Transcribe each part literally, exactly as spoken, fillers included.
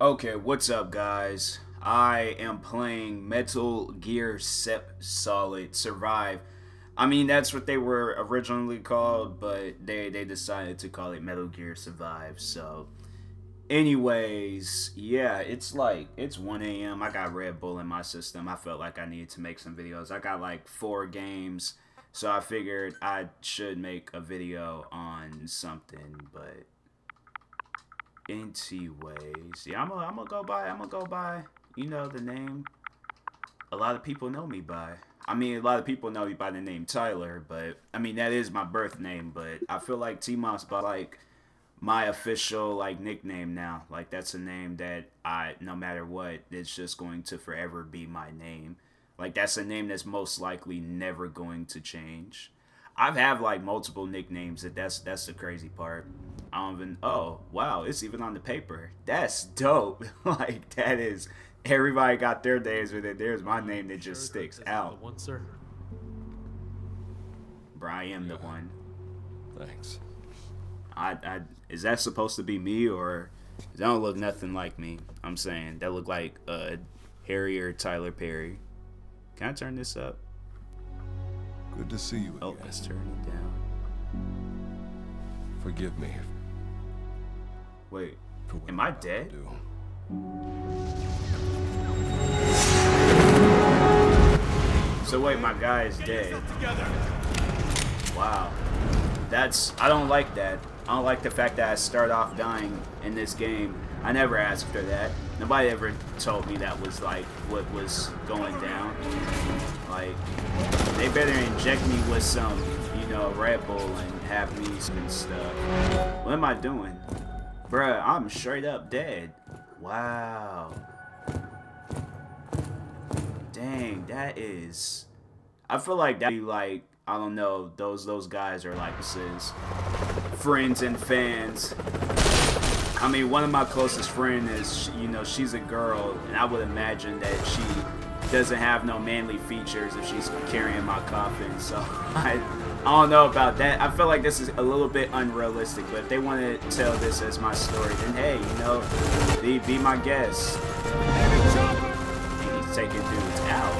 Okay, what's up guys? I am playing Metal Gear Solid Survive. I mean, that's what they were originally called, but they, they decided to call it Metal Gear Survive. So anyways, yeah, it's like, it's one A M I got Red Bull in my system. I felt like I needed to make some videos. I got like four games, so I figured I should make a video on something, but... anyways, yeah, I'm gonna go by, I'm gonna go by, you know, the name a lot of people know me by. I mean, a lot of people know me by the name Tyler, but, I mean, that is my birth name, but I feel like TMossBoss, like, my official, like, nickname now. Like, that's a name that I, no matter what, it's just going to forever be my name. Like, that's a name that's most likely never going to change. I've had like multiple nicknames. That that's that's the crazy part. I don't even. Oh wow, it's even on the paper. That's dope. Like that is. Everybody got their days with it. There's my name that just sticks out. One, sir. Bro, I am yeah. the one. Thanks. I I is that supposed to be me or? That don't look nothing like me. I'm saying that look like uh, hairier Tyler Perry. Can I turn this up? Good to see you again. Oh, let's turn it down. Forgive me. Wait, am I dead? So wait, my guy is dead. Wow. That's, I don't like that. I don't like the fact that I start off dying in this game. I never asked for that. Nobody ever told me that was like what was going down. Like, they better inject me with some, you know, Red Bull and have me and stuff. What am I doing? Bruh, I'm straight up dead. Wow. Dang, that is... I feel like that'd be like, I don't know, those those guys are like, this is friends and fans. I mean, one of my closest friends is, you know, she's a girl, and I would imagine that she doesn't have no manly features if she's carrying my coffin, so I, I don't know about that. I feel like this is a little bit unrealistic, but if they want to tell this as my story, then hey, you know, be, be my guest. And he's taking dudes out.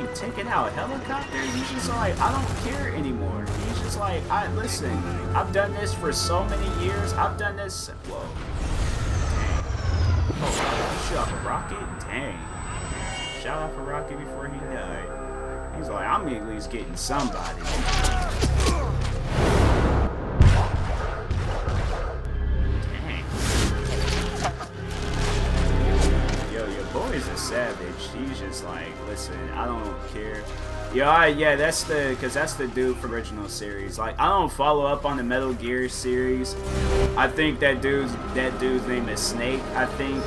He's taking out helicopters. He's just like, I don't care anymore. He's just like, I listen, I've done this for so many years. I've done this. Whoa. Oh, shut up, a rocket? Dang. Shout out for Rocky before he died. He's like, I'm at least getting somebody. Dang. Yo, your boy's a savage. He's just like, listen, I don't care. Yo, I, yeah, that's the, cause that's the dude from original series. Like, I don't follow up on the Metal Gear series. I think that dude's, that dude's name is Snake, I think.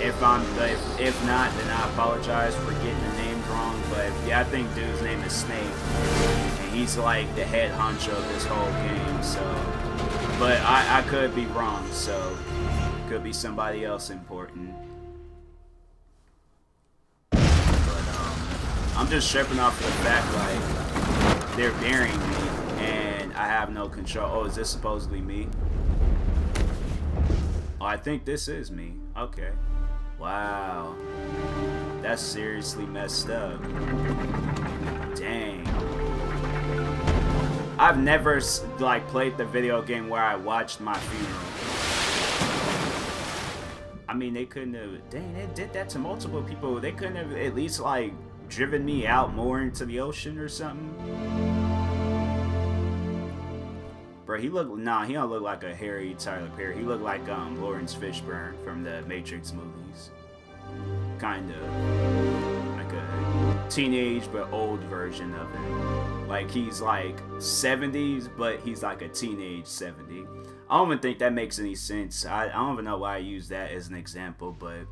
If I'm, if, if not, then I apologize for getting the names wrong, but yeah, I think dude's name is Snake, and he's like the head honcho of this whole game, so, but I, I could be wrong, so, could be somebody else important, but um, I'm just tripping off the fact, like, they're burying me, and I have no control. Oh, is this supposedly me? Oh, I think this is me, okay. Wow, that's seriously messed up. Dang. I've never like played the video game where I watched my funeral. I mean, they couldn't have. Dang, they did that to multiple people. They couldn't have at least like driven me out more into the ocean or something. Bro, he looked. Nah, he don't look like a hairy Tyler Perry. He looked like um Lawrence Fishburne from the Matrix movie. Kind of like a teenage but old version of him. Like he's like seventies, but he's like a teenage seventy. I don't even think that makes any sense. I, I don't even know why I use that as an example, but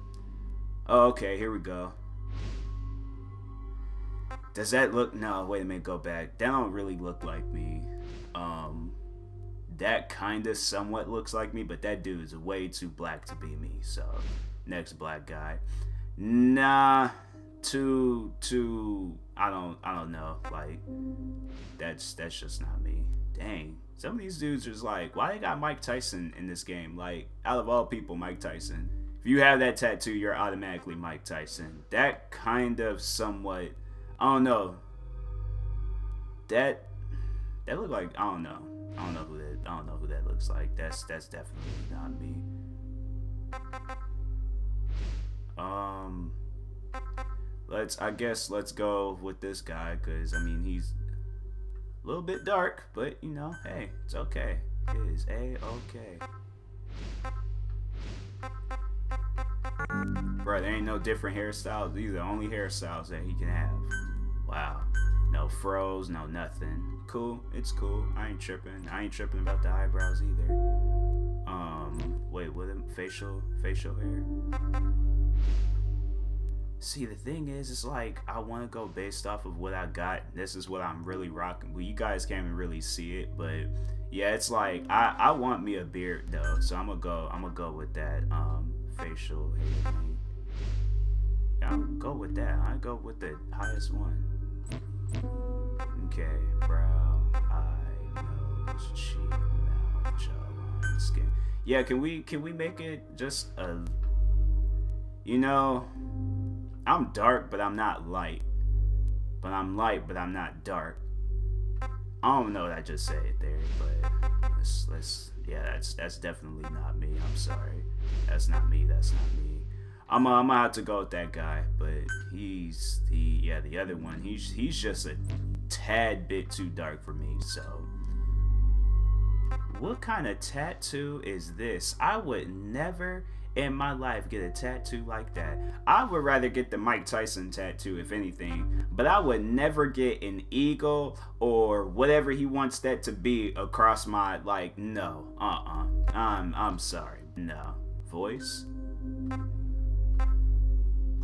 oh, okay, here we go. Does that look? No, wait a minute, go back. That don't really look like me. Um, that kind of somewhat looks like me, but that dude is way too black to be me. So. Next black guy, nah, too, too. I don't, I don't know. Like, that's that's just not me. Dang, Some of these dudes are just like, why they got Mike Tyson in this game? Like, out of all people, Mike Tyson. If you have that tattoo, you're automatically Mike Tyson. That kind of somewhat, I don't know. That, that look like, I don't know. I don't know who that, I don't know who that looks like. That's, that's definitely not me. Um, let's, I guess let's go with this guy, because, I mean, he's a little bit dark, but, you know, hey, it's okay. It is A-okay. Bruh, there ain't no different hairstyles either. Only hairstyles that he can have. Wow. No froze, no nothing. Cool. It's cool. I ain't tripping. I ain't tripping about the eyebrows either. Um, wait, what? Facial, facial hair. See, the thing is, it's like, I want to go based off of what I got. This is what I'm really rocking. Well, you guys can't even really see it, but yeah, it's like, I, I want me a beard though. So I'm gonna go, I'm gonna go with that. Um, facial hair thing. Yeah, I'm gonna go with that. I go with the highest one. Okay, brow, eye, nose, cheek, mouth, jawline, skin. Yeah, can we can we make it just a? You know, I'm dark, but I'm not light. But I'm light, but I'm not dark. I don't know what I just said there, but let's let's yeah, that's that's definitely not me. I'm sorry, that's not me. That's not me. I'm uh, I'm gonna have to go with that guy, but he's the yeah the other one. He's he's just a tad bit too dark for me. So, what kind of tattoo is this? I would never in my life get a tattoo like that. I would rather get the Mike Tyson tattoo if anything, but I would never get an eagle or whatever he wants that to be across my like. No, uh uh, I'm I'm sorry. No voice.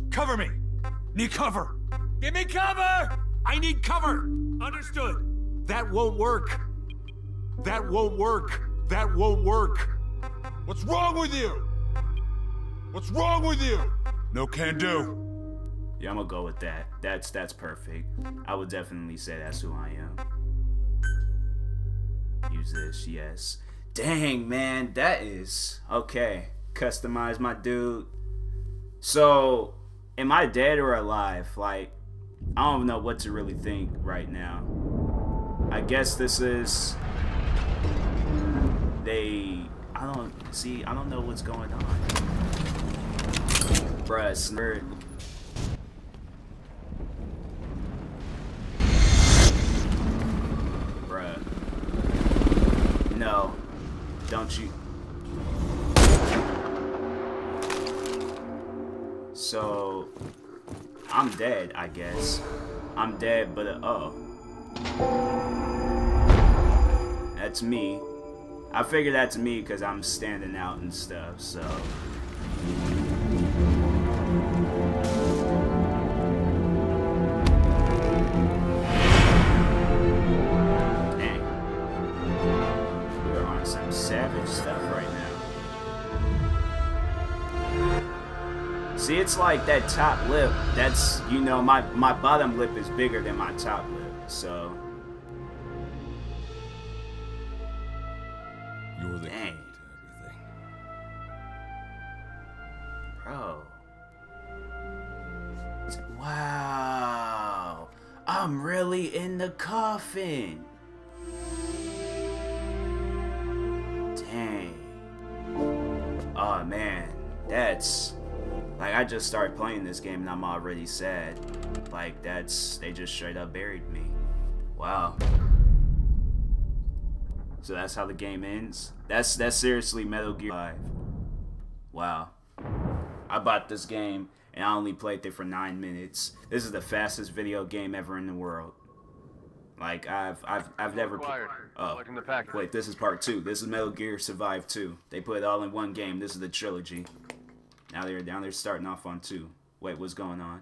Cover me! Need cover! Give me cover! I need cover! Understood! That won't work! That won't work! That won't work! What's wrong with you? What's wrong with you? No can do. Yeah, I'm gonna go with that. That's that's perfect. I would definitely say that's who I am. Use this, yes. Dang, man, that is... Okay. Customize my dude. So... Am I dead or alive? Like, I don't know what to really think right now. I guess this is... They... I don't... See, I don't know what's going on. Bruh, snurred. Bruh. No. Don't you... So, I'm dead, I guess. I'm dead, but uh, oh. That's me. I figured that's me because I'm standing out and stuff, so. Dang. We're on some savage stuff right now. See, it's like that top lip, that's, you know, my, my bottom lip is bigger than my top lip, so. You're the dang. Key to everything. Bro. Wow. I'm really in the coffin. Dang. Oh, man. That's... Like, I just started playing this game and I'm already sad. Like, that's... They just straight up buried me. Wow. So that's how the game ends? That's that's seriously Metal Gear Solid. Wow. I bought this game and I only played it for nine minutes. This is the fastest video game ever in the world. Like, I've I've I've never... Oh, wait, this is part two. This is Metal Gear Survive two. They put it all in one game. This is the trilogy. Now they're down there starting off on two. Wait, what's going on?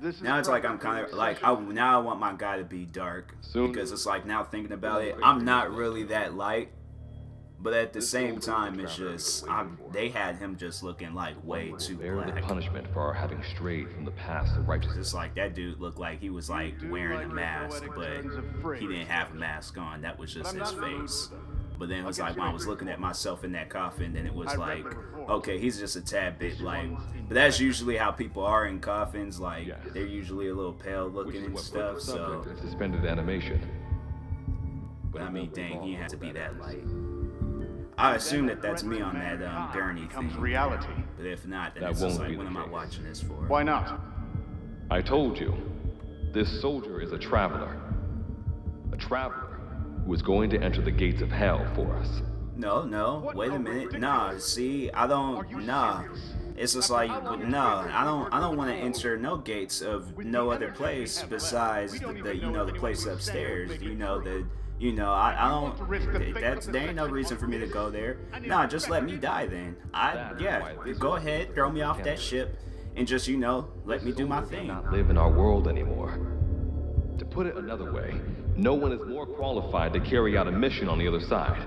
This is now it's like I'm kind of like I now I want my guy to be dark soon. Because it's like now thinking about it, I'm not really that light. But at the same time, it's just I'm, they had him just looking like way too black. The punishment for our having strayed from the path of righteousness. It's like that dude looked like he was like wearing a mask, but he didn't have a mask on. That was just his face. But then it was like when I was looking at myself in that coffin, then it was like, okay, he's just a tad bit like. But that's usually how people are in coffins. Like they're usually a little pale looking and stuff. So suspended animation. But I mean, dang, he had to be that light. I assume that that's me on that um, Bernie thing. Reality. But if not, then that it's just like, what am I watching this for? Why not? I told you, this soldier is a traveler. A traveler who is going to enter the gates of hell for us. No, no, wait a minute. Nah, see, I don't, nah. It's just like, no, I don't, I don't want to enter no gates of no other place besides the, the you know, the place upstairs, you know, the, You know, I, I don't, that's, there ain't no reason for me to go there. Nah, just let me die then. I, yeah, go ahead, throw me off that ship, and just, you know, let me do my thing. Not live in our world anymore. To put it another way, no one is more qualified to carry out a mission on the other side.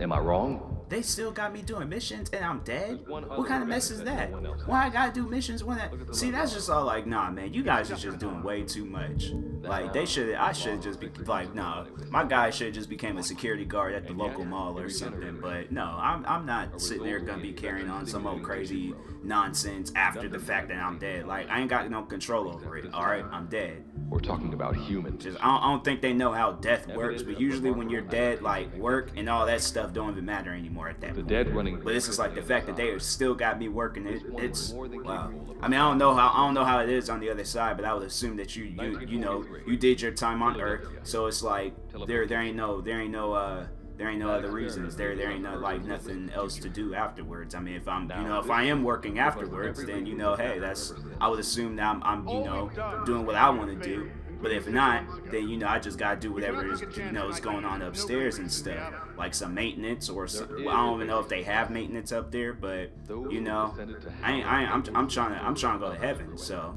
Am I wrong? They still got me doing missions and I'm dead? What kind of mess is that? Why I gotta do missions when I... See, that's just all like, nah, man, you guys are just doing way too much. Like, they should... I should just be... Like, nah, my guy should just became a security guard at the local mall or something. But, no, I'm, I'm not sitting there gonna be carrying on some old crazy nonsense after the fact that I'm dead. Like, I ain't got no control over it, alright? I'm dead. We're talking about humans. Just, I, don't, I don't think they know how death works, but usually when you're dead, like, work and all that stuff don't even matter anymore at that the point. Dead running but this is like the fact that they still got me working. It, it's wow. I mean, I don't know how I don't know how it is on the other side, but I would assume that you you you know you did your time on Earth, so it's like there there ain't no there ain't no uh there ain't no other reasons. There there ain't no like nothing else to do afterwards. I mean, if I'm you know if I am working afterwards, then you know hey that's I would assume that I'm I'm you know doing what I want to do. But if not, then, you know, I just got to do whatever is, you know, is going on upstairs and stuff. Like some maintenance or some, well, I don't even know if they have maintenance up there, but, you know, I ain't, I ain't, I'm, I'm trying to, I'm trying to go to heaven, so.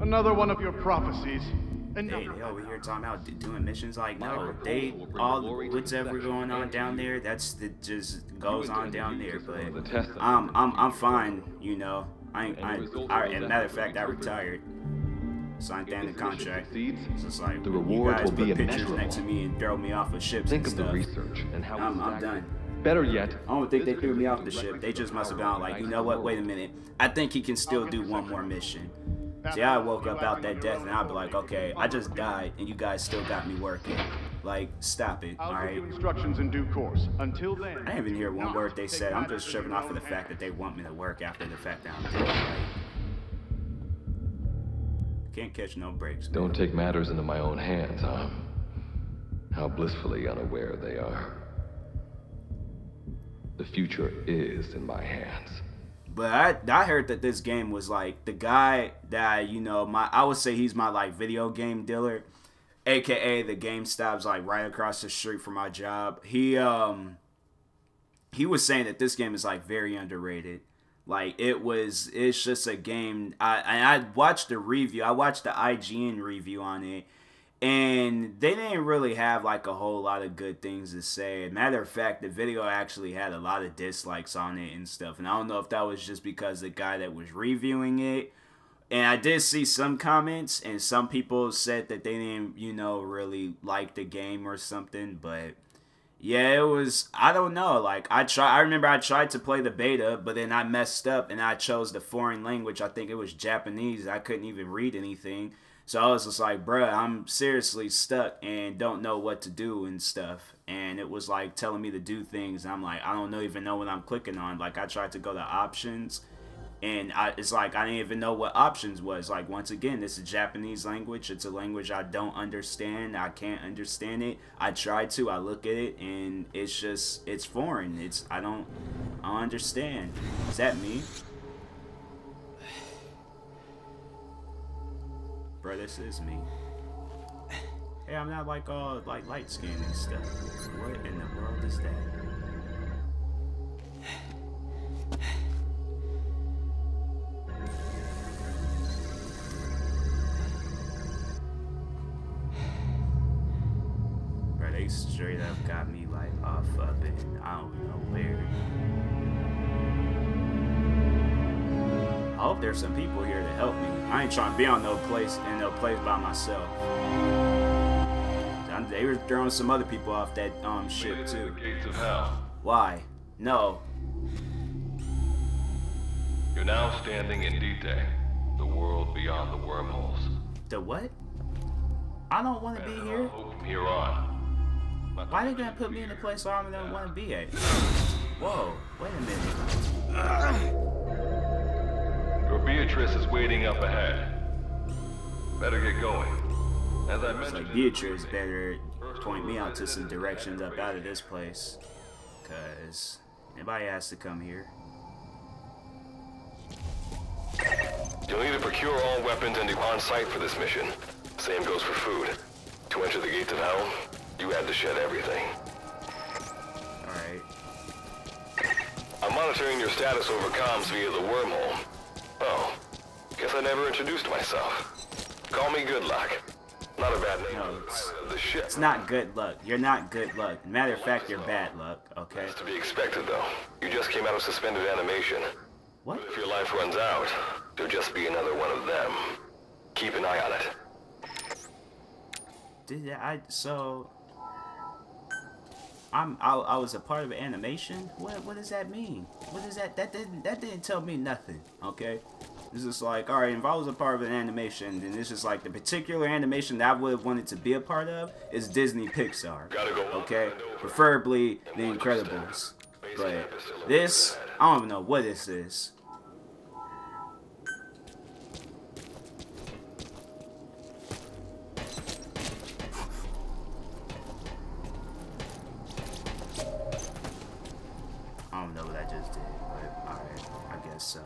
Another one of your prophecies. They, they over here talking about doing missions like, no, they, all what's ever going on down there, that's, that just goes on down there, but I'm, I'm, I'm fine, you know. I ain't, I, I, as a matter of fact, I retired. Signed down the contract. It's just like the reward will be pictures next to me and throw me off of ships. Think of the research and how I'm, I'm done. Better yet, I don't think they threw me off the ship. They just must have gone like, you know what? Wait a minute. I think he can still do one more mission. See, I woke up out that death and I'd be like, okay, I just died and you guys still got me working. Like, stop it, all right? Instructions in due course. Until then, I didn't even hear one word they said. I'm just tripping off of the fact that they want me to work after the fact that I'm dead. Like, can't catch no breaks. Don't take matters into my own hands, huh? How blissfully unaware they are. The future is in my hands. But I, I heard that this game was like the guy that, you know, my I would say he's my like video game dealer, aka the GameStop's like right across the street from my job. He um he was saying that this game is like very underrated. Like, it was, it's just a game. I, I watched the review. I watched the I G N review on it. And they didn't really have, like, a whole lot of good things to say. Matter of fact, the video actually had a lot of dislikes on it and stuff. And I don't know if that was just because the guy that was reviewing it. And I did see some comments. And some people said that they didn't, you know, really like the game or something. But... yeah, it was, I don't know, like, I try. I remember I tried to play the beta, but then I messed up, and I chose the foreign language, I think it was Japanese, I couldn't even read anything, so I was just like, bruh, I'm seriously stuck, and don't know what to do and stuff, and it was like telling me to do things, and I'm like, I don't know, even know what I'm clicking on, like, I tried to go to options, and I, it's like, I didn't even know what options was, like, once again, this is Japanese language, it's a language I don't understand, I can't understand it, I try to, I look at it, and it's just, it's foreign, it's, I don't, I don't understand, is that me? Bro, this is me. Hey, I'm not like all, like, light-skinned and stuff, what in the world is that? Straight up got me like like off up in I don't know where. I hope there's some people here to help me. I ain't trying to be on no place in no place by myself. They were throwing some other people off that um ship too. Why? No. You're now standing in D-Day, the world beyond the wormholes. The what? I don't want to be here. From here on. Why are they gonna put me in a place where I don't want to be at? Whoa! Wait a minute. Your Beatrice is waiting up ahead. Better get going. As I mentioned, like Beatrice better point me out to some directions up out of this place, cause nobody has to come here. You'll need to procure all weapons and be on site for this mission. Same goes for food. To enter the gates of hell, you had to shed everything. Alright. I'm monitoring your status over comms via the wormhole. Oh, guess I never introduced myself. Call me Good Luck. Not a bad name. No, it's, it's not good luck. You're not good luck. Matter of fact, you're bad luck, okay? That's to be expected, though. You just came out of suspended animation. What? If your life runs out, there'll just be another one of them. Keep an eye on it. Did I... So... I'm, I, I was a part of animation? What, what does that mean? What does that... That didn't, that didn't tell me nothing, okay? It's just like, alright, if I was a part of an animation, then it's just like the particular animation that I would have wanted to be a part of is Disney Pixar. Okay? Preferably The Incredibles. But this, I don't even know what this is. I don't know what I just did, but alright, I guess so.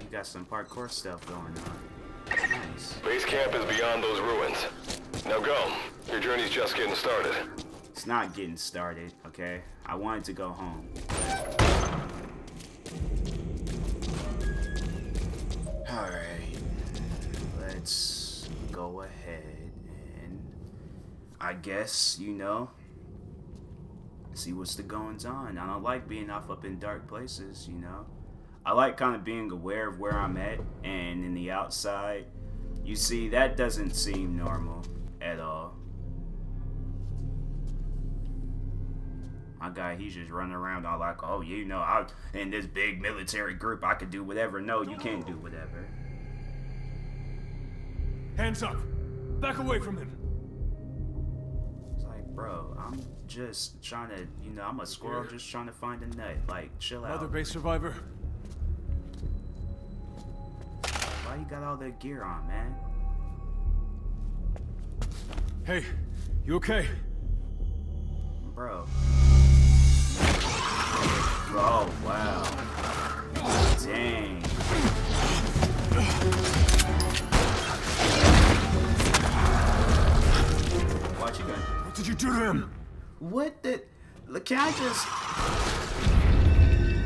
You got some parkour stuff going on. Nice. Base camp is beyond those ruins. Now go. Your journey's just getting started. It's not getting started, okay? I wanted to go home. Alright. Let's go ahead and... I guess, you know... see what's the goings on. I don't like being off up in dark places, you know? I like kind of being aware of where I'm at, and in the outside, you see, that doesn't seem normal at all. My guy, he's just running around all like, oh, you know, I'm in this big military group, I could do whatever. No, you can't do whatever. Hands up. Back away from him. It's like, bro, I'm just trying to, you know, I'm a squirrel just trying to find a nut. Like, chill out. Another base survivor. Why you got all that gear on, man? Hey, you okay? Bro. Oh, wow. Dang. Watch it, gun. What did you do to him? What the... Can I just...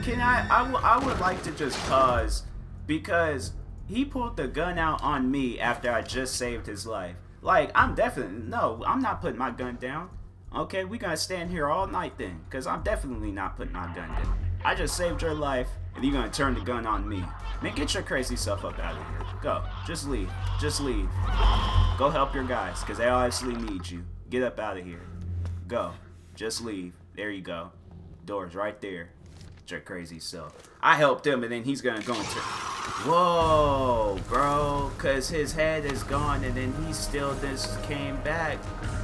Can I... I, w I would like to just pause because... He pulled the gun out on me after I just saved his life. Like, I'm definitely... No, I'm not putting my gun down. Okay, we gonna stand here all night then. Because I'm definitely not putting my gun down. I just saved your life, and you're gonna turn the gun on me. Man, get your crazy stuff up out of here. Go. Just leave. Just leave. Go help your guys, because they obviously need you. Get up out of here. Go. Just leave. There you go. Door's right there. Get your crazy self. I helped him, and then he's gonna go into... Whoa, bro, cause his head is gone and then he still just came back.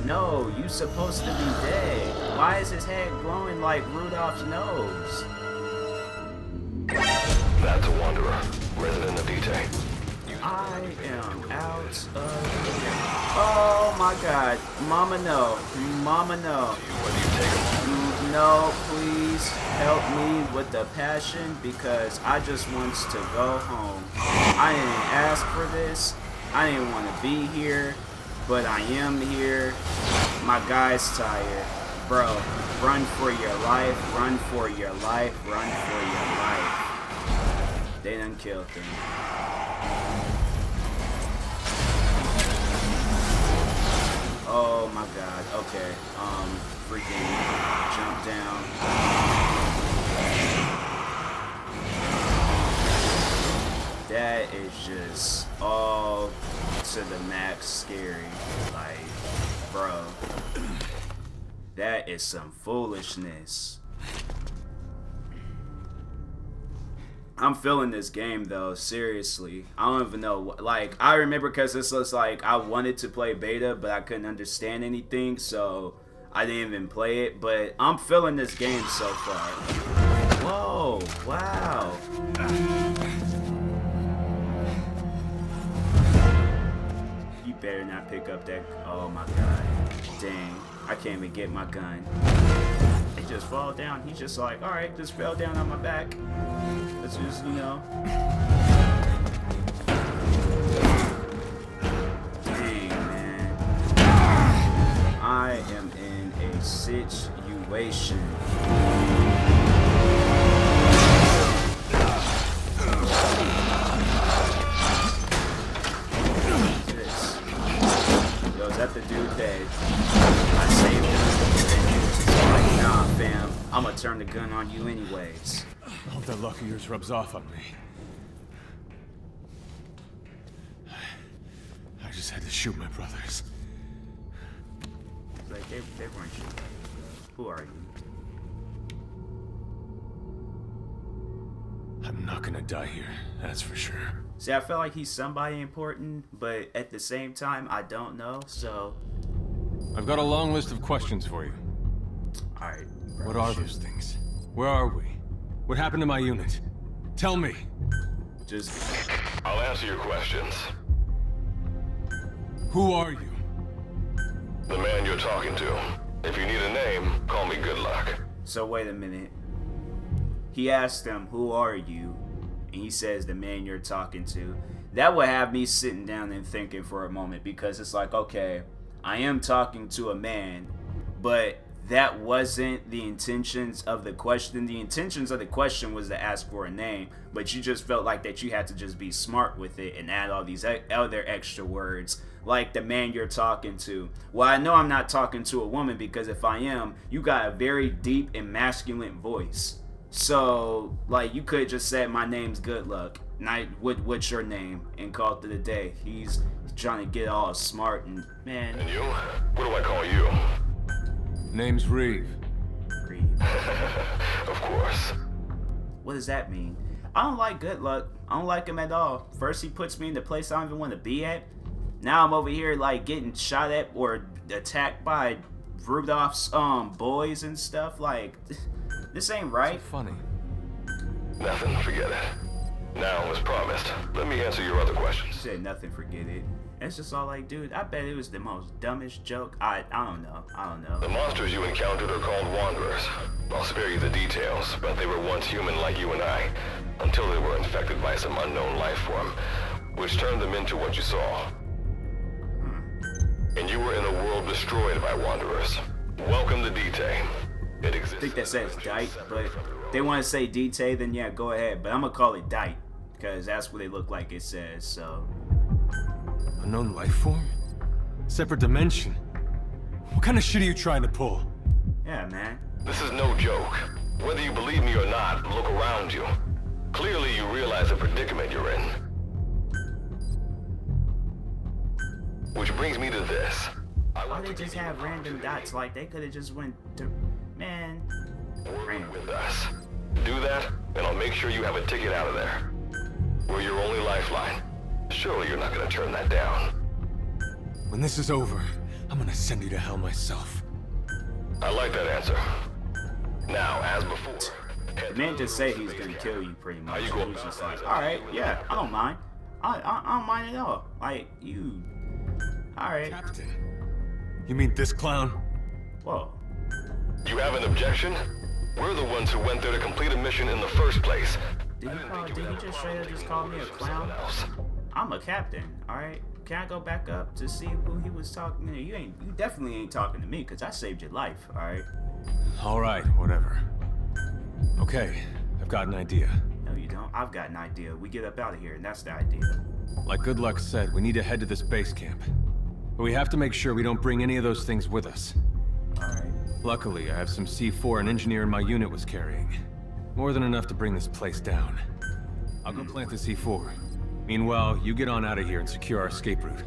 No, you supposed to be dead. Why is his head glowing like Rudolph's nose? That's a Wanderer, resident of D-Tay. I am out of here. Oh my god. Mama no. Mama no. No, please help me with the passion because I just wants to go home. I didn't ask for this. I didn't want to be here, but I am here. My guy's tired. Bro, run for your life. Run for your life. Run for your life. They done killed him. Oh my god, okay. Um, freaking jump down. That is just all to the max scary. Like, bro. That is some foolishness. I'm feeling this game though, seriously. I don't even know, like, I remember because this was like, I wanted to play beta, but I couldn't understand anything, so I didn't even play it, but I'm feeling this game so far. Whoa, wow. You better not pick up that, oh my god. Dang, I can't even get my gun. It just fall down, he's just like, alright, just fell down on my back. It's just, you know. Dang, man. I am in a situation. Jesus. Yo, is that the dude that I saved him? Like, nah, fam. I'm gonna turn the gun on you anyways. Hope that luck of yours rubs off on me. I just had to shoot my brothers. It's like they, they weren't shooting. Who are you? I'm not gonna die here, that's for sure. See, I feel like he's somebody important, but at the same time, I don't know, so... I've got a long list of questions for you. Alright. What are those things? Where are we? What happened to my unit? Tell me. Just... I'll answer your questions. Who are you? The man you're talking to. If you need a name, call me Good Luck. So wait a minute. He asked him, who are you? And he says, the man you're talking to. That would have me sitting down and thinking for a moment, because it's like, okay, I am talking to a man, but... that wasn't the intentions of the question. The intentions of the question was to ask for a name, but you just felt like that you had to just be smart with it and add all these other extra words, like the man you're talking to. Well, I know I'm not talking to a woman, because if I am, you got a very deep and masculine voice. So, like, you could just say, my name's Good Luck, and I, what, what's your name? And call it to the day. He's trying to get all smart and, man. And you? What do I call you? Name's Reeve. Reeve. Of course. What does that mean? I don't like Good Luck. I don't like him at all. First he puts me in the place I don't even want to be at. Now I'm over here like getting shot at or attacked by Rudolph's um boys and stuff. Like, this ain't right. So funny. Nothing, forget it. Now, as promised, let me answer your other questions. You said nothing, forget it. That's just all like, dude, I bet it was the most dumbest joke. I I don't know. I don't know. The monsters you encountered are called Wanderers. I'll spare you the details, but they were once human like you and I, until they were infected by some unknown life form, which turned them into what you saw. Hmm. And you were in a world destroyed by Wanderers. Welcome to D-Tay. It exists. I think that says Dite, but if they want to say D-Tay, then yeah, go ahead. But I'm going to call it Dite, because that's what they look like it says, so... Unknown life form? Separate dimension? What kind of shit are you trying to pull? Yeah, man. This is no joke. Whether you believe me or not, look around you. Clearly you realize the predicament you're in. Which brings me to this. I Why they just have random dots? Like, they could have just went through... Man. Work with us. Do that, and I'll make sure you have a ticket out of there. We're your only lifeline. Surely you're not gonna turn that down. When this is over, I'm gonna send you to hell myself. I like that answer. Now, as before... The man just said he's gonna kill you, pretty much. He was just like, alright, yeah, I don't mind. I, I, I don't mind at all. Like, you... Alright. Captain, you mean this clown? Whoa. You have an objection? We're the ones who went there to complete a mission in the first place. Did he, call, did he just straight up just call me a clown? I'm a captain, alright? Can I go back up to see who he was talking to? You ain't, you definitely ain't talking to me, because I saved your life, alright? Alright, whatever. Okay, I've got an idea. No, you don't. I've got an idea. We get up out of here, and that's the idea. Like Good Luck said, we need to head to this base camp. But we have to make sure we don't bring any of those things with us. Alright. Luckily, I have some C four an engineer in my unit was carrying. More than enough to bring this place down. I'll go plant the C four. Meanwhile, you get on out of here and secure our escape route.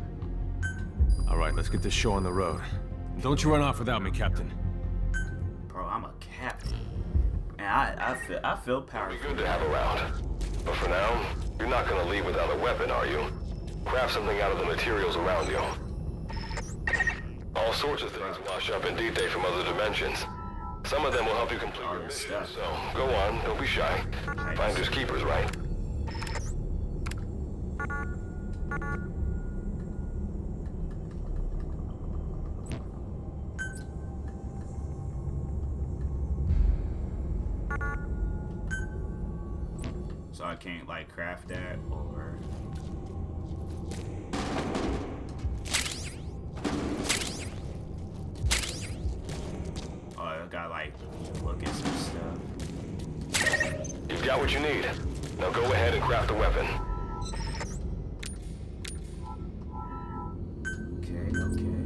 Alright, let's get this show on the road. And don't you run off without me, Captain. Bro, I'm a captain. Man, I, I feel, I feel powerful. It'd be good to have around. But for now, you're not gonna leave without a weapon, are you? Craft something out of the materials around you. All sorts of things wash up in D-Day from other dimensions. Some of them will help you complete your mission, so go on, don't be shy. Finders keepers, right? So I can't, like, craft that, or... Got like look at some stuff. You've got what you need. Now go ahead and craft the weapon. Okay, okay.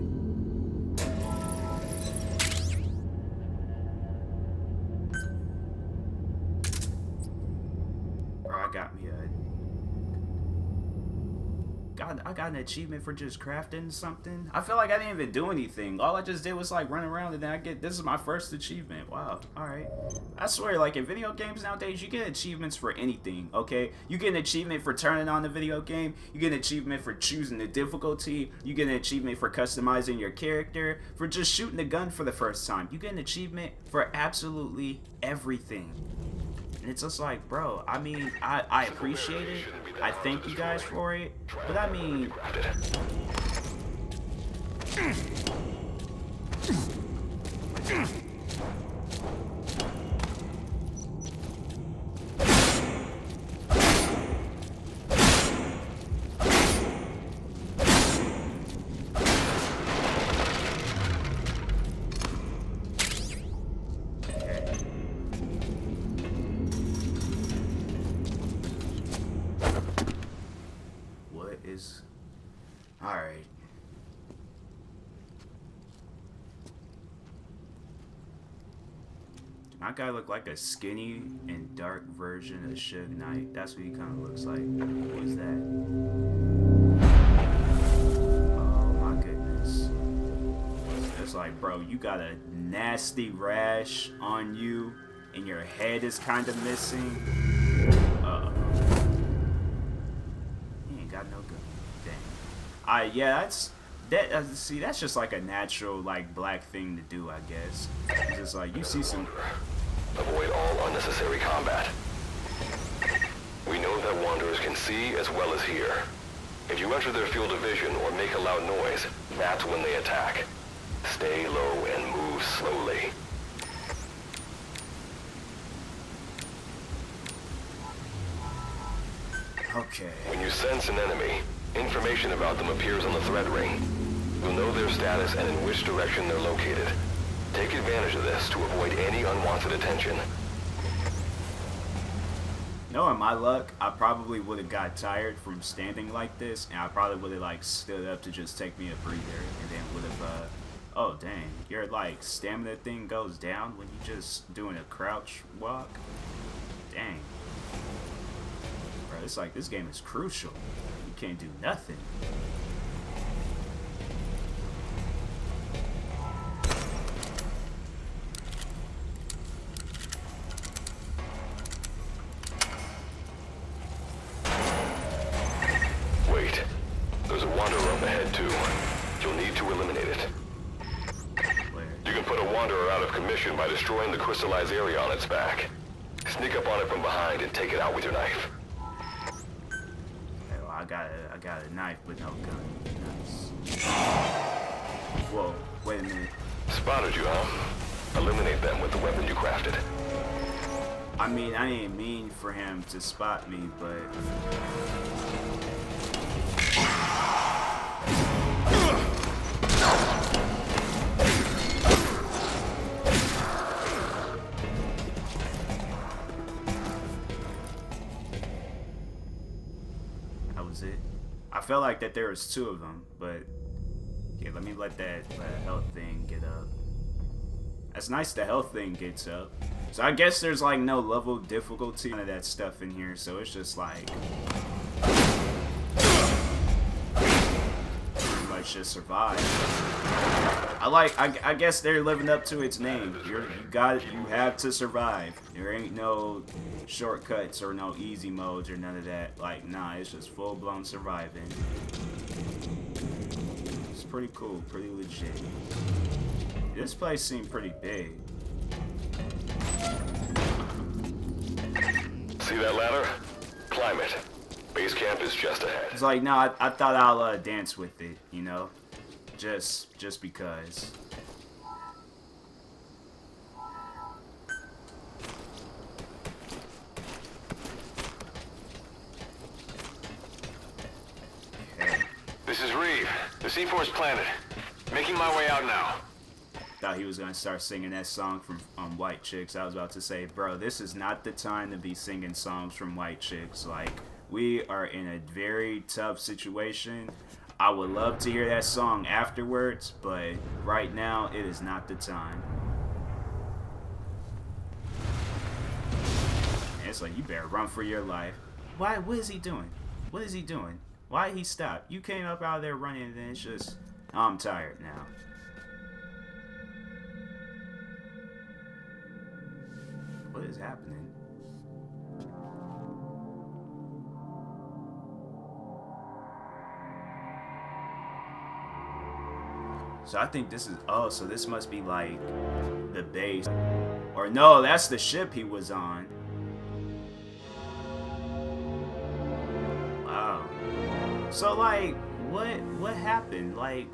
Bro, I got me a God, I got an achievement for just crafting something. I feel like I didn't even do anything. All I just did was like run around, and then I get, this is my first achievement. Wow. All right. I swear, like in video games nowadays, you get achievements for anything. Okay. You get an achievement for turning on the video game. You get an achievement for choosing the difficulty. You get an achievement for customizing your character, for just shooting the gun for the first time. You get an achievement for absolutely everything. And it's just like, bro, I mean, I, I appreciate it. I thank you guys for it. But I mean... That guy looked like a skinny and dark version of Suge Knight. That's what he kind of looks like. What is that? Oh my goodness. It's like, bro, you got a nasty rash on you, and your head is kind of missing. Uh-oh. He ain't got no gun. Dang. Alright, yeah, that's... That, uh, see, that's just like a natural, like, black thing to do, I guess. It's just like, you see some... Avoid all unnecessary combat. We know that Wanderers can see as well as hear. If you enter their field of vision or make a loud noise, that's when they attack. Stay low and move slowly. Okay. When you sense an enemy, information about them appears on the thread ring. You'll know their status and in which direction they're located. Take advantage of this to avoid any unwanted attention. Knowing my luck, I probably would have got tired from standing like this, and I probably would have like stood up to just take me a breather, and then would have, uh, oh dang, your like stamina thing goes down when you just doing a crouch walk. Dang. Bro, it's like this game is crucial. You can't do nothing. Area on its back. Sneak up on it from behind and take it out with your knife. Hell, I got a, I got a knife with no gun. Nice. Whoa, wait a minute. Spotted you, huh? Eliminate them with the weapon you crafted. I mean, I didn't mean for him to spot me, but... I felt like that there was two of them, but Here, let me let that uh, health thing get up. That's nice the health thing gets up. So I guess there's like no level difficulty, none of that stuff in here, so it's just like pretty much just survive. I like I, I guess they're living up to its name. You're, you got you have to survive. There ain't no shortcuts or no easy modes or none of that. Like nah, it's just full blown surviving. It's pretty cool, pretty legit. This place seemed pretty big. See that ladder? Climb it. Base camp is just ahead. It's like, no, I, I thought I'll uh, dance with it, you know? Just, just because. Okay. This is Reeve. The C four's planted. Making my way out now. Thought he was gonna start singing that song from um, White Chicks. I was about to say, bro, this is not the time to be singing songs from White Chicks. Like, we are in a very tough situation. I would love to hear that song afterwards, but right now it is not the time. And it's like, you better run for your life. Why? What is he doing? What is he doing? Why did he stop? You came up out of there running, and then it's just, I'm tired now. What is happening? So I think this is, oh, so this must be like the base. Or no, that's the ship he was on. Wow. So like, what what happened? Like,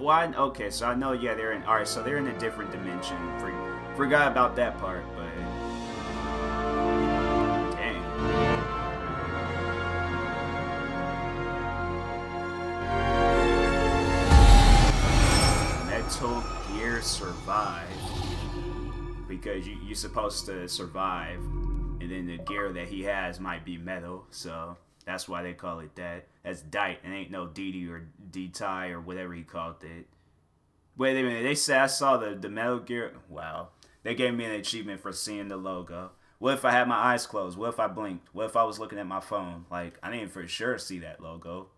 why? Okay, so I know, yeah, they're in, all right, so they're in a different dimension. Forgot about that part, but. Metal Gear Survive, because you, you're supposed to survive, and then the gear that he has might be metal, so that's why they call it that. That's Dite, and ain't no D D or D-Tay or whatever he called it. Wait a minute, they said I saw the, the Metal Gear, wow, they gave me an achievement for seeing the logo. What if I had my eyes closed? What if I blinked? What if I was looking at my phone? Like, I didn't for sure see that logo.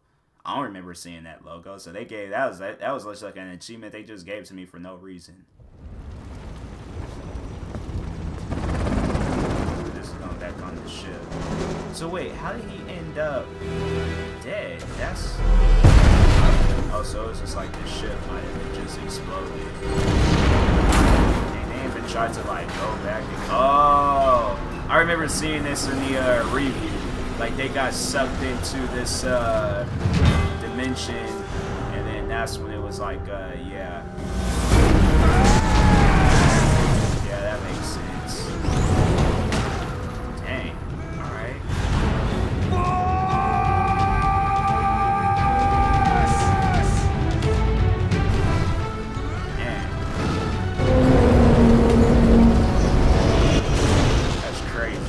I don't remember seeing that logo, so they gave that was that, that was just like an achievement they just gave to me for no reason. This is going back on the ship. So wait, how did he end up dead? That's oh, so it's just like the ship might have just exploded. They didn't even try to like go back. And oh, I remember seeing this in the uh, review. Like they got sucked into this. Uh, Dimension, and then that's when it was like, uh, yeah, yeah, that makes sense. Dang, all right. Dang. That's crazy.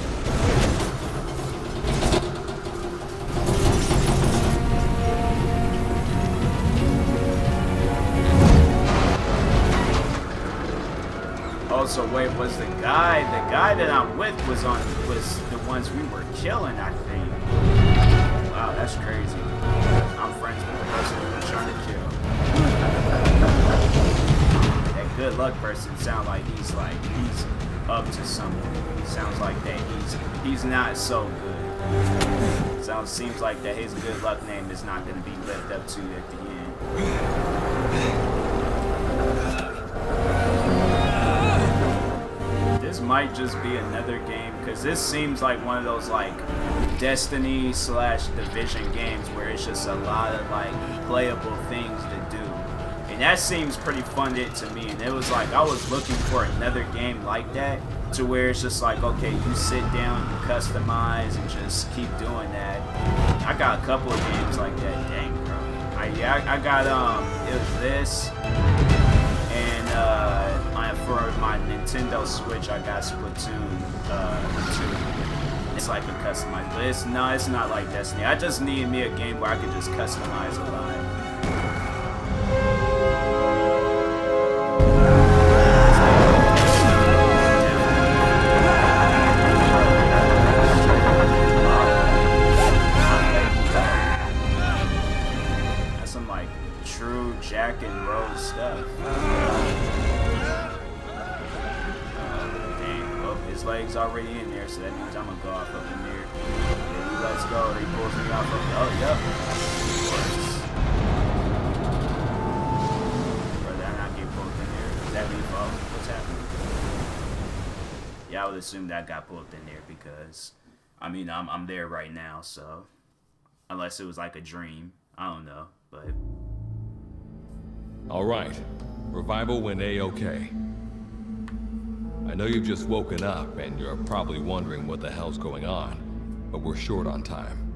So wait, was the guy, the guy that I'm with was on, was the ones we were killing, I think. Wow, that's crazy. I'm friends with the person we were trying to kill. That good luck person sounds like he's like, he's up to something. Sounds like that he's, he's not so good. Sounds, seems like that his good luck name is not going to be lived up to at the end. This might just be another game, because this seems like one of those like Destiny slash Division games where it's just a lot of like playable things to do, and that seems pretty funded to me. And it was like I was looking for another game like that, to where it's just like, okay, you sit down, you customize, and just keep doing that. I got a couple of games like that. Dang, bro. I yeah, I, I got um, it was this and uh. For my Nintendo Switch, I got Splatoon uh, two. It's like a customized, but it's no, it's not like Destiny. I just need me a game where I can just customize a lot. already in there, so that means I'm gonna go off up in there. Yeah, he lets go. He pulls me off up there. Oh, yep. Brother, I'm not getting pulled in there. Is that me, Paul? What's happening? Yeah, I would assume that I got pulled in there because, I mean, I'm, I'm there right now, so. Unless it was like a dream. I don't know, but. All right. Revival went A-okay. I know you've just woken up, and you're probably wondering what the hell's going on, but we're short on time.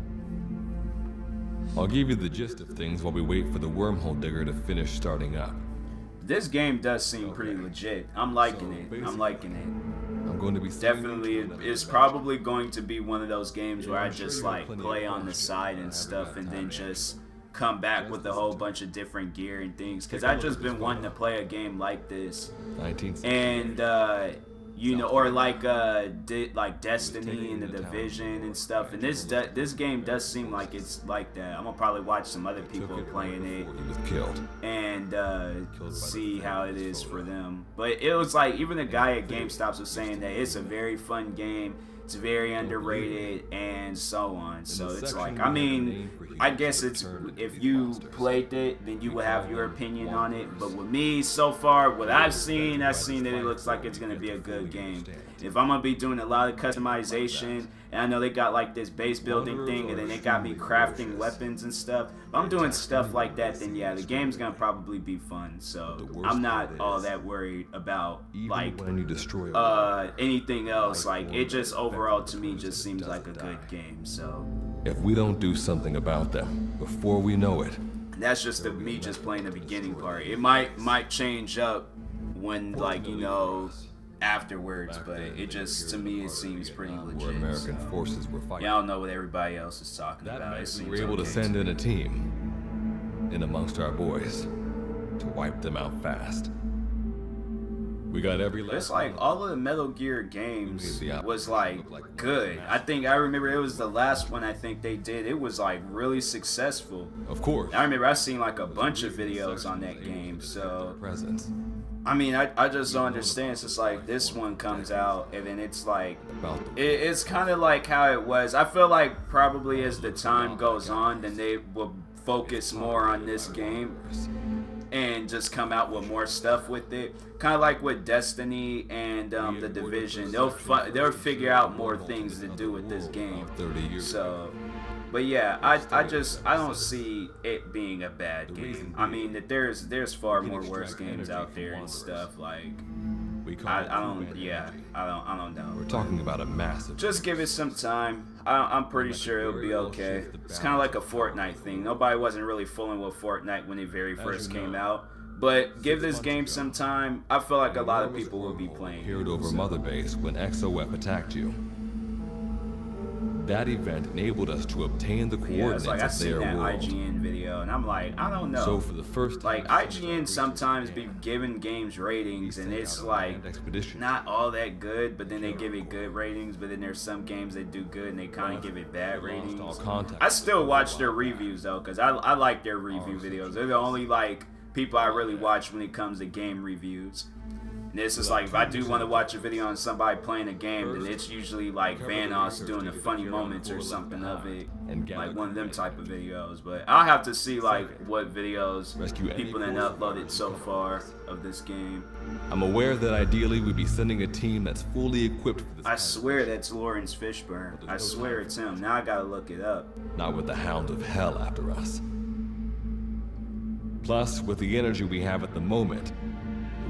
I'll give you the gist of things while we wait for the wormhole digger to finish starting up. This game does seem okay. pretty legit. I'm liking so it. I'm liking it. I'm going to be definitely. It, it's probably going to be one of those games yeah, where I'm I just sure like play on the side and stuff, and then just come back with a whole bunch of different gear and things, because I've just been wanting to play a game like this, and uh, you know, or like uh, like Destiny and the Division and stuff. And this this game does seem like it's like that. I'm gonna probably watch some other people playing it and uh, see how it is for them. But it was like even the guy at GameStop was saying that it's a very fun game. It's very underrated and so on. So it's like, I mean, I guess it's if you played it, then you will have your opinion on it. But with me, so far, what I've seen, I've seen that it looks like it's going to be a good game. If I'm going to be doing a lot of customization, and I know they got like this base building thing, and then they got me crafting weapons and stuff. If I'm doing stuff like that, then yeah, the game's going to probably be fun. So I'm not all that worried about like uh, anything else. Like it just over. Overall, to me, just seems like a good game. So, if we don't do something about them before we know it, that's just the, me just playing the beginning part. It might might change up when, like, you know, afterwards, but it just to me it seems pretty legit. American forces were fighting. Yeah, I don't know what everybody else is talking about. We were able to send in a team in amongst our boys to wipe them out fast. We got every last. It's like all of the Metal Gear games was like good. I think I remember it was the last one I think they did. It was like really successful. Of course. I remember I seen like a bunch of videos on that game. So I mean, I, I just don't understand. It's just like this one comes out and then it's like it, it's kind of like how it was. I feel like probably as the time goes on, then they will focus more on this game and just come out with more stuff with it, kind of like with Destiny and um, the Division. They'll fi they'll figure out more things to do with this game. So, but yeah, I I just I don't see it being a bad game. I mean that there's there's far more worse games out there and stuff like. I, I don't. Yeah, I don't. I don't know. We're talking about a massive. Just give it some time. I, I'm pretty sure it'll be okay. It's kind of like a Fortnite thing. Nobody wasn't really fooling with Fortnite when it very first came out. But give this game some time. I feel like a lot of people will be playing. Appeared over Mother Base when X O F attacked you. That event enabled us to obtain the coordinates yeah, like of their world. I seen that I G N video, and I'm like, I don't know. So for the first time, like I G N sometimes be giving games ratings, and it's like not all that good, but then they give it good ratings. But then there's some games that do good, and they kind of give it bad ratings. I still watch their reviews though, cause I I like their review videos. They're the only like people I really watch when it comes to game reviews. And it's just like, if I do want to watch a video on somebody playing a game, then it's usually like Vanoss doing the funny moments or something of it, like one of them type of videos. But I'll have to see like what videos people have uploaded so far of this game. I'm aware that ideally we'd be sending a team that's fully equipped for this. I swear that's Lawrence Fishburne. I swear it's him. Now I gotta look it up. Not with the hound of hell after us. Plus, with the energy we have at the moment,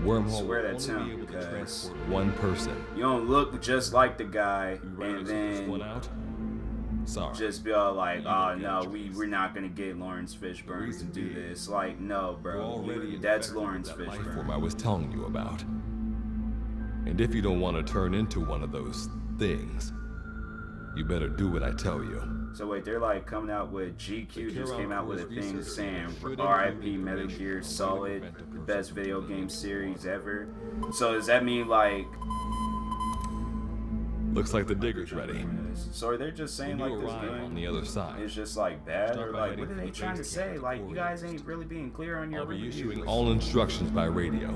Wormhole I swear that's him, because one person. You don't look just like the guy, and then Sorry. just be all like, "Oh no, we we're not gonna get Lawrence Fishburne to do this." Like, no, bro, you, that's Lawrence that Fishburne. I was telling you about. And if you don't want to turn into one of those things, you better do what I tell you. So wait, they're like coming out with G Q just came out with a thing saying R I P Metal Gear Solid, the best video game series ever. So does that mean like? Looks like the digger's ready. So they're just saying like this game on the other side. It's just like bad or like what are they trying to say? Like you guys ain't really being clear on your review. I'll be issuing all instructions by radio.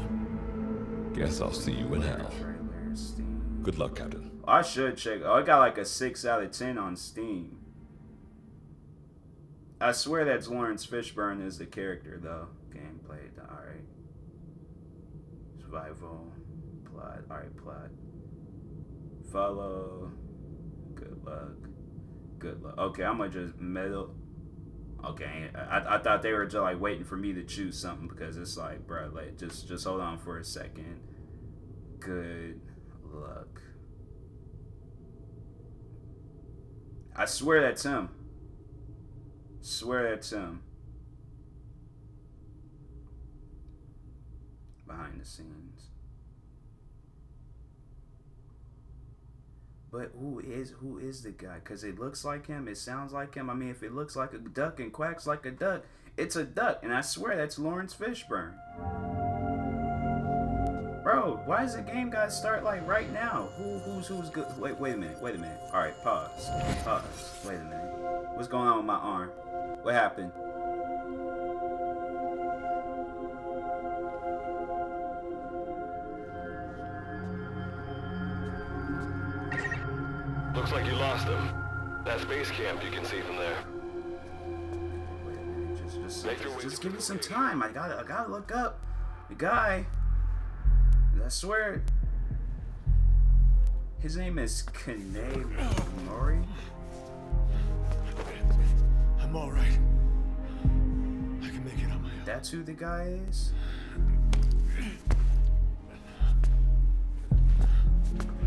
Guess I'll see you in hell. Good luck, Captain. I should check. Oh, it got like a six out of ten on Steam. I swear that's Lawrence Fishburne is the character, though. Gameplay, alright. Survival, plot, alright, plot. Follow, good luck, good luck. Okay, I'm gonna just metal. Okay, I, I thought they were just like waiting for me to choose something because it's like, bro, like, just, just hold on for a second. Good luck. I swear that's him. Swear that's him. Behind the scenes. But who is who is the guy? Because it looks like him. It sounds like him. I mean, if it looks like a duck and quacks like a duck, it's a duck. And I swear that's Lawrence Fishburne. Bro, why does the game gotta start like right now? Who who's who's good? Wait wait a minute. Wait a minute. All right, pause. Pause. Wait a minute. What's going on with my arm? What happened? Looks like you lost them. That's base camp you can see from there. Wait a minute, just just, Make just, just give me some time. I gotta I gotta look up the guy. I swear, his name is Kanye Murray. I'm all right. I can make it on my own. That's who the guy is.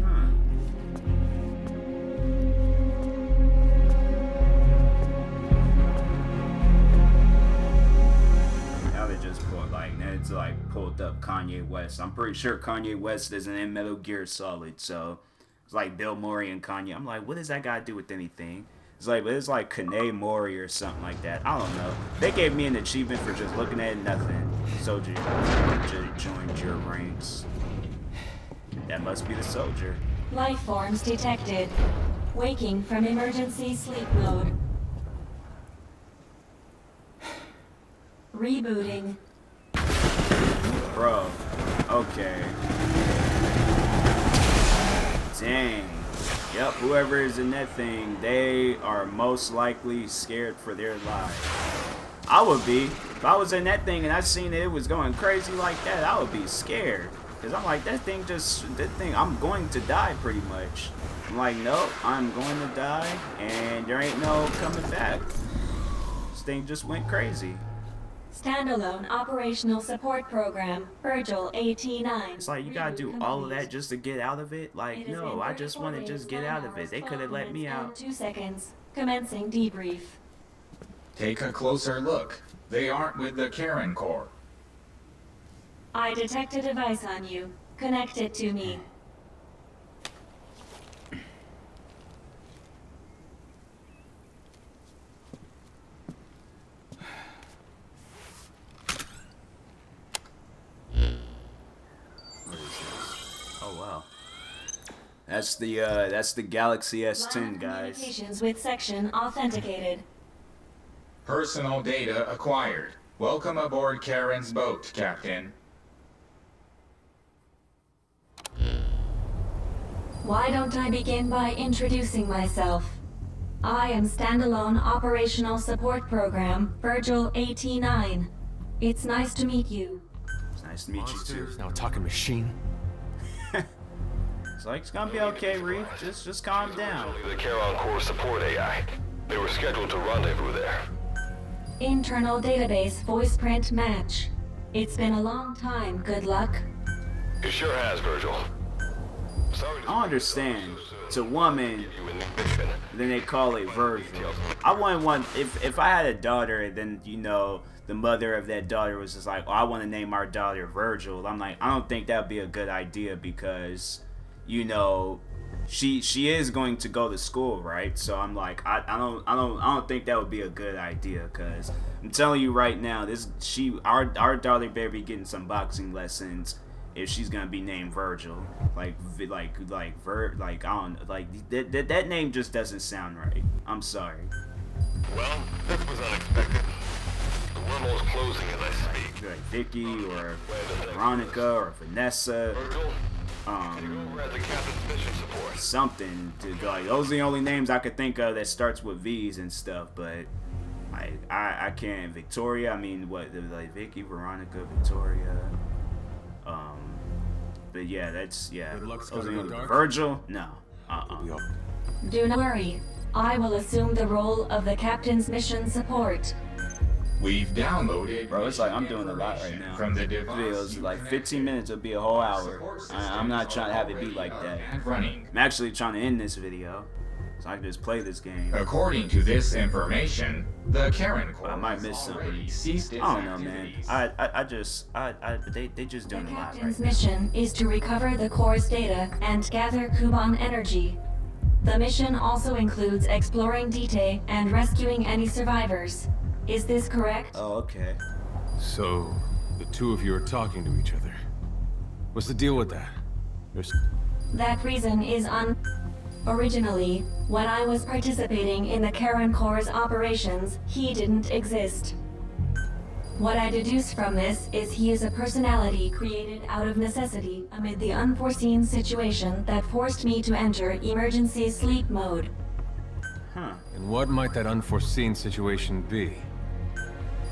Huh. It's like pulled up Kanye West. I'm pretty sure Kanye West isn't in Metal Gear Solid, so it's like Bill Murray and Kanye. I'm like, what does that got to do with anything? It's like, but it's like Kanye Mori or something like that. I don't know. They gave me an achievement for just looking at nothing. Soldier just joined your ranks. That must be the soldier. Life forms detected. Waking from emergency sleep mode. Rebooting. Bro, okay. Dang. Yep, whoever is in that thing, they are most likely scared for their lives. I would be. If I was in that thing and I seen it, it was going crazy like that, I would be scared. Because I'm like, that thing just, that thing, I'm going to die pretty much. I'm like, nope, I'm going to die, and there ain't no coming back. This thing just went crazy. Standalone operational support program, Virgil eighty-nine. It's like you gotta do all of that just to get out of it. Like, no, I just want to just get out of it. They could have let me out. Two seconds. Commencing debrief. Take a closer look. They aren't with the Charon Corps. I detect a device on you. Connect it to me. That's the uh, that's the Galaxy S ten, guys. Communications with section authenticated. Personal data acquired. Welcome aboard Karen's boat, Captain. Why don't I begin by introducing myself? I am Standalone Operational Support Program, Virgil eighty-nine. It's nice to meet you. It's nice to meet Monsters. you too. Now talking machine. It's like, it's gonna be okay, Reed. Just, just calm down. The Charon Corps support A I. They were scheduled to rendezvous there. Internal database voice print match. It's been a long time, good luck. It sure has, Virgil. Sorry to I understand. It's a woman, then they call it Virgil. I wouldn't want, if, if I had a daughter, then, you know, the mother of that daughter was just like, oh, I want to name our daughter Virgil. I'm like, I don't think that would be a good idea because... you know, she she is going to go to school, right? So I'm like, I, I don't I don't I don't think that would be a good idea, cause I'm telling you right now, this she our our daughter better be getting some boxing lessons if she's gonna be named Virgil, like like like Vir like I don't like that that that name just doesn't sound right. I'm sorry. Well, this was unexpected. Wormhole's closing as I speak. Like Vicky or Veronica or Vanessa. Virgil? um, something to go. Like, those are the only names I could think of that starts with V's and stuff, but I I, I can't. Victoria, I mean, what, there was like Vicky, Veronica, Victoria. Um, but yeah, that's, yeah. Those are the only, Virgil? No. Uh-uh. Do not worry. I will assume the role of the captain's mission support. We've downloaded. Bro, it's like I'm doing a lot right now. From the videos, like fifteen minutes will be a whole hour. I, I'm not trying to have it be like that. I'm actually trying to end this video, so I can just play this game. According to this information, the Karen Corps I might miss something. I don't know, man. I, I, I just, I, I, they, they just doing a lot right now. The captain's mission is to recover the Corps' data and gather Kuban energy. The mission also includes exploring Dite and rescuing any survivors. Is this correct? Oh, okay. So, the two of you are talking to each other. What's the deal with that? There's... That reason is un... Originally, when I was participating in the Charon Corps' operations, he didn't exist. What I deduce from this is he is a personality created out of necessity amid the unforeseen situation that forced me to enter emergency sleep mode. Huh. And what might that unforeseen situation be?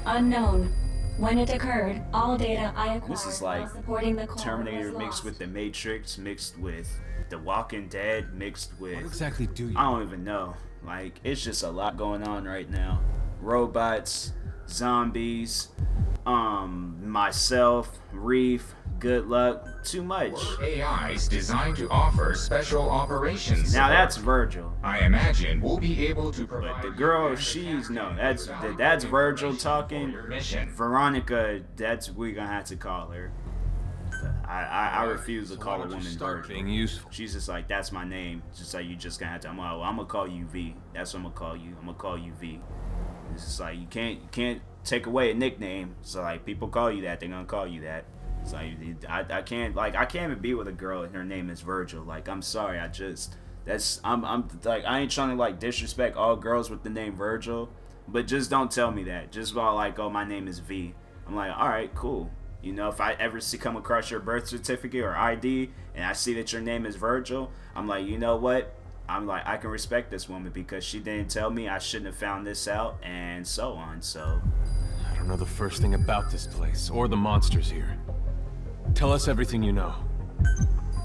Unknown. When it occurred, all data I acquired. This is like the Terminator mixed with the Matrix, mixed with The Walking Dead, mixed with. What exactly do you? I don't even know. Like, it's just a lot going on right now. Robots, zombies, um, myself, Reef. Good luck. Too much. A Is designed to offer special operations. Now that's Virgil. I imagine we'll be able to provide. But the girl, she's no. That's that's Virgil talking. Veronica, that's we're gonna have to call her. But I, I I refuse to call a woman Virgil. She's just like, that's my name. Just like, you just gonna have to. I'm gonna, I'm gonna call you V. That's what I'm gonna call you. I'm gonna call you V. It's just like, you can't you can't take away a nickname. So like, people call you that, they're gonna call you that. So I, I can't like I can't even be with a girl and her name is Virgil. Like, I'm sorry, I just that's I'm I'm like I ain't trying to like disrespect all girls with the name Virgil, but just don't tell me that. Just about like, oh, my name is V. I'm like, all right, cool. You know, if I ever see come across your birth certificate or I D and I see that your name is Virgil, I'm like, you know what? I'm like, I can respect this woman because she didn't tell me, I shouldn't have found this out, and so on. So I don't know the first thing about this place or the monsters here. Tell us everything you know.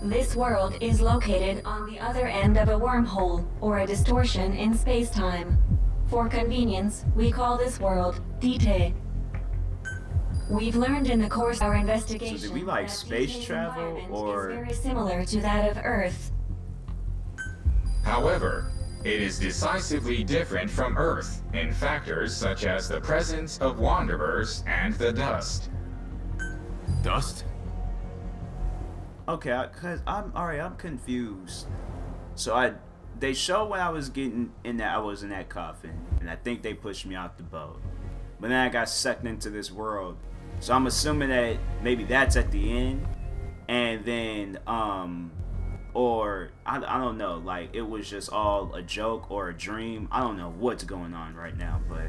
This world is located on the other end of a wormhole, or a distortion in space-time. For convenience, we call this world Dite. We've learned in the course of our investigation. So did we like space Dite's travel, or is very similar to that of Earth? However, it is decisively different from Earth in factors such as the presence of Wanderers and the dust. Dust? Okay, cause I'm alright. I'm confused. So I, they show when I was getting in that I was in that coffin, and I think they pushed me off the boat. But then I got sucked into this world. So I'm assuming that maybe that's at the end, and then um, or I I don't know. Like, it was just all a joke or a dream. I don't know what's going on right now, but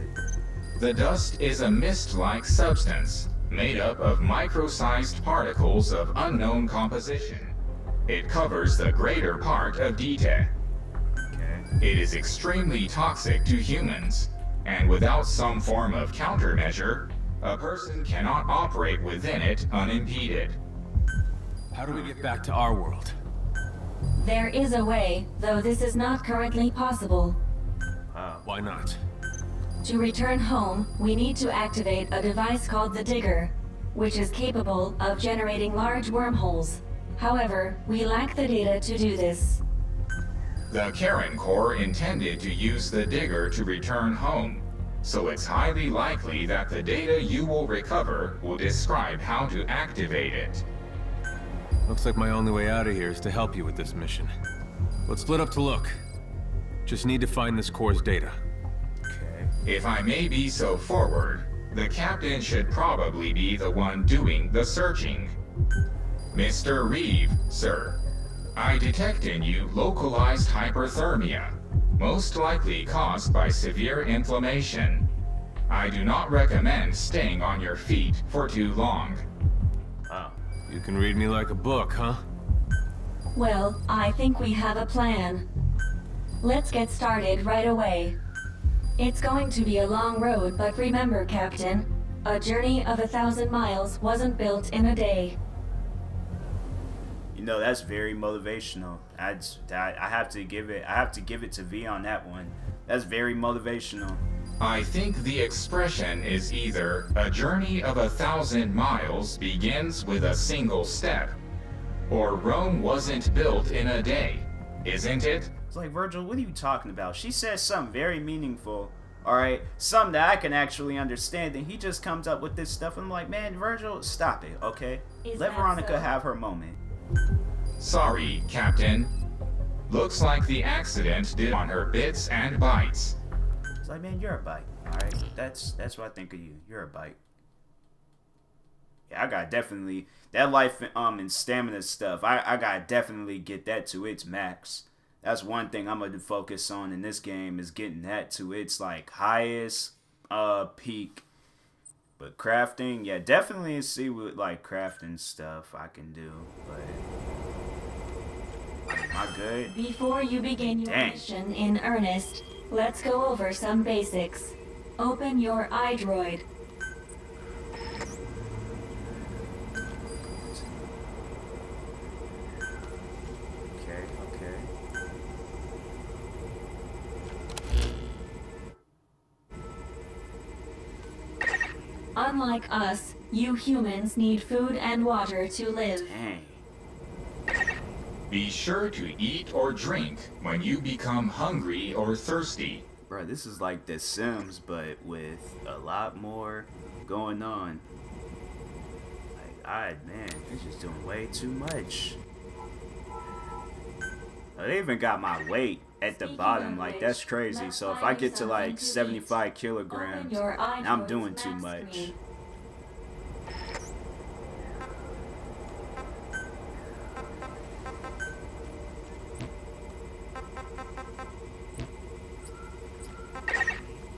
the dust is a mist-like substance made up of micro-sized particles of unknown composition. It covers the greater part of Dite. Okay. It is extremely toxic to humans, and without some form of countermeasure, a person cannot operate within it unimpeded. How do we get back to our world? There is a way, though this is not currently possible. Uh, why not? To return home, we need to activate a device called the Digger, which is capable of generating large wormholes. However, we lack the data to do this. The Charon Corps intended to use the Digger to return home, so it's highly likely that the data you will recover will describe how to activate it. Looks like my only way out of here is to help you with this mission. Let's split up to look. Just need to find this Corps' data. If I may be so forward, the captain should probably be the one doing the searching. Mister Reeve, sir, I detect in you localized hyperthermia, most likely caused by severe inflammation. I do not recommend staying on your feet for too long. Oh. You can read me like a book, huh? Well, I think we have a plan. Let's get started right away. It's going to be a long road, but remember, Captain, a journey of a thousand miles wasn't built in a day. You know, that's very motivational. I, I, I have to give it I have to give it to V on that one. That's very motivational. I think the expression is either a journey of a thousand miles begins with a single step, or Rome wasn't built in a day, isn't it? It's like, Virgil, what are you talking about? She says something very meaningful, alright? Something that I can actually understand, and he just comes up with this stuff, and I'm like, man, Virgil, stop it, okay? Is Let Veronica so? have her moment. Sorry, Captain. Looks like the accident did on her bits and bites. It's like, man, you're a bite, alright? That's that's what I think of you. You're a bite. Yeah, I gotta definitely... That life um and stamina stuff, I, I gotta definitely get that to its max. That's one thing I'm gonna focus on in this game, is getting that to its, like, highest uh peak. But crafting, yeah, definitely see what, like, crafting stuff I can do, but... Am I good? Before you begin your Dang. mission in earnest, let's go over some basics. Open your iDroid. Okay, okay. Unlike us, you humans need food and water to live. Dang. Be sure to eat or drink when you become hungry or thirsty. Bro, this is like The Sims, but with a lot more going on. Like, I, man, this is doing way too much. Oh, they even got my weight at the Speaking bottom. Like, which, that's crazy. So if I get to like seventy-five kilograms, and I'm doing too much. Me.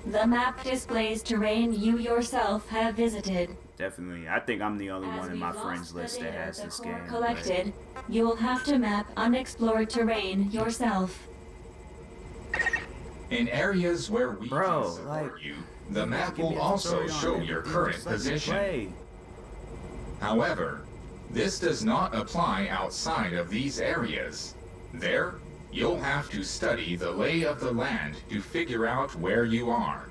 The map displays terrain you yourself have visited. Definitely. I think I'm the only As one in my friends list that has this game. Collected, but... You'll have to map unexplored terrain yourself. In areas where we Bro, can support like, you, the map will also show your current position. However, this does not apply outside of these areas. There, you'll have to study the lay of the land to figure out where you are.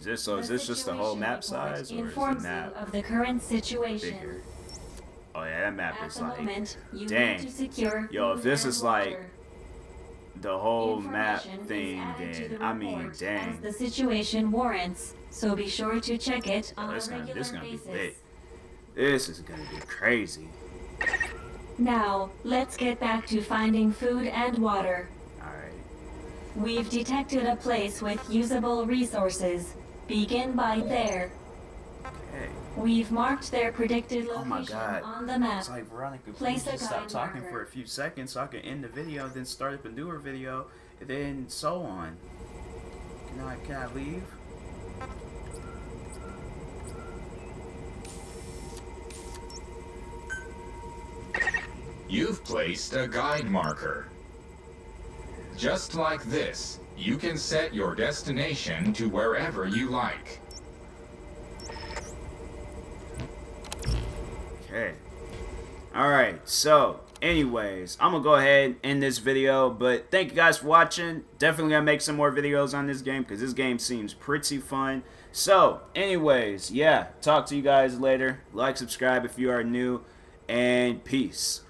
Is this, so is this just the whole map size, or is the map of the current situation bigger? Oh yeah, that map is like, dang. Yo, if this is like the whole map thing, then I mean, dang. The situation warrants, so be sure to check it on a regular basis. This is gonna be lit. This is gonna be crazy. Now, let's get back to finding food and water. Alright. We've detected a place with usable resources. Begin by there. Okay. We've marked their predicted location oh my God. on the map. It's like, Veronica, Place please a stop talking marker. for a few seconds so I can end the video, then start up a newer video, and then so on. Can I, can I leave? You've placed a guide marker. Just like this, you can set your destination to wherever you like. Okay. Alright, so, anyways, I'm gonna go ahead and end this video, but thank you guys for watching. Definitely gonna make some more videos on this game, because this game seems pretty fun. So, anyways, yeah, talk to you guys later. Like, subscribe if you are new, and peace.